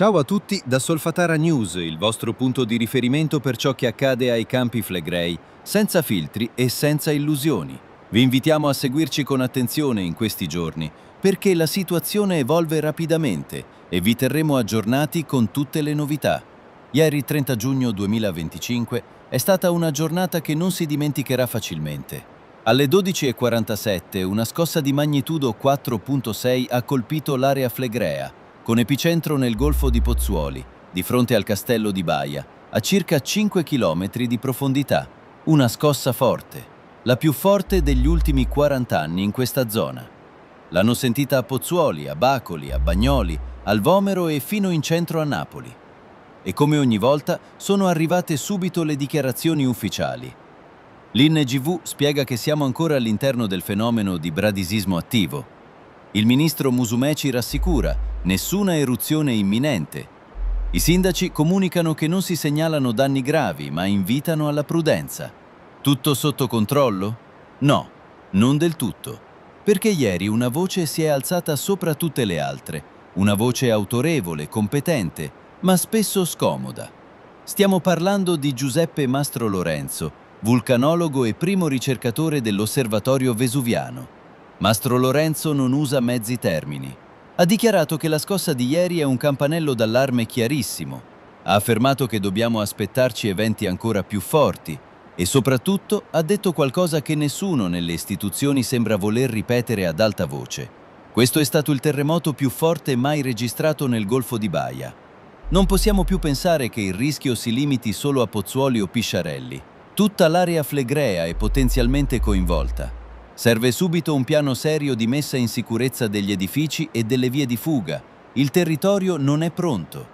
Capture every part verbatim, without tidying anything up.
Ciao a tutti da Solfatara News, il vostro punto di riferimento per ciò che accade ai Campi Flegrei, senza filtri e senza illusioni. Vi invitiamo a seguirci con attenzione in questi giorni, perché la situazione evolve rapidamente e vi terremo aggiornati con tutte le novità. Ieri trenta giugno duemilaventicinque è stata una giornata che non si dimenticherà facilmente. Alle dodici e quarantasette una scossa di magnitudo quattro virgola sei ha colpito l'area flegrea, con epicentro nel Golfo di Pozzuoli, di fronte al castello di Baia, a circa cinque chilometri di profondità. Una scossa forte, la più forte degli ultimi quaranta anni in questa zona. L'hanno sentita a Pozzuoli, a Bacoli, a Bagnoli, al Vomero e fino in centro a Napoli. E come ogni volta sono arrivate subito le dichiarazioni ufficiali. L'I N G V spiega che siamo ancora all'interno del fenomeno di bradisismo attivo. Il ministro Musumeci rassicura: nessuna eruzione imminente. I sindaci comunicano che non si segnalano danni gravi, ma invitano alla prudenza. Tutto sotto controllo? No, non del tutto. Perché ieri una voce si è alzata sopra tutte le altre, una voce autorevole, competente, ma spesso scomoda. Stiamo parlando di Giuseppe Mastrolorenzo, vulcanologo e primo ricercatore dell'Osservatorio Vesuviano. Mastrolorenzo non usa mezzi termini. Ha dichiarato che la scossa di ieri è un campanello d'allarme chiarissimo. Ha affermato che dobbiamo aspettarci eventi ancora più forti e soprattutto ha detto qualcosa che nessuno nelle istituzioni sembra voler ripetere ad alta voce. Questo è stato il terremoto più forte mai registrato nel Golfo di Baia. Non possiamo più pensare che il rischio si limiti solo a Pozzuoli o Pisciarelli. Tutta l'area flegrea è potenzialmente coinvolta. Serve subito un piano serio di messa in sicurezza degli edifici e delle vie di fuga. Il territorio non è pronto.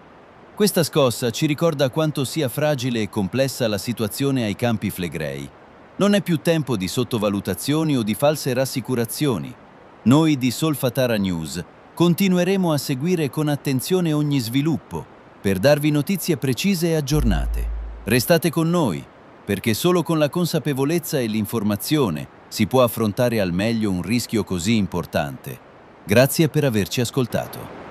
Questa scossa ci ricorda quanto sia fragile e complessa la situazione ai Campi Flegrei. Non è più tempo di sottovalutazioni o di false rassicurazioni. Noi di Solfatara News continueremo a seguire con attenzione ogni sviluppo per darvi notizie precise e aggiornate. Restate con noi, perché solo con la consapevolezza e l'informazione si può affrontare al meglio un rischio così importante. Grazie per averci ascoltato.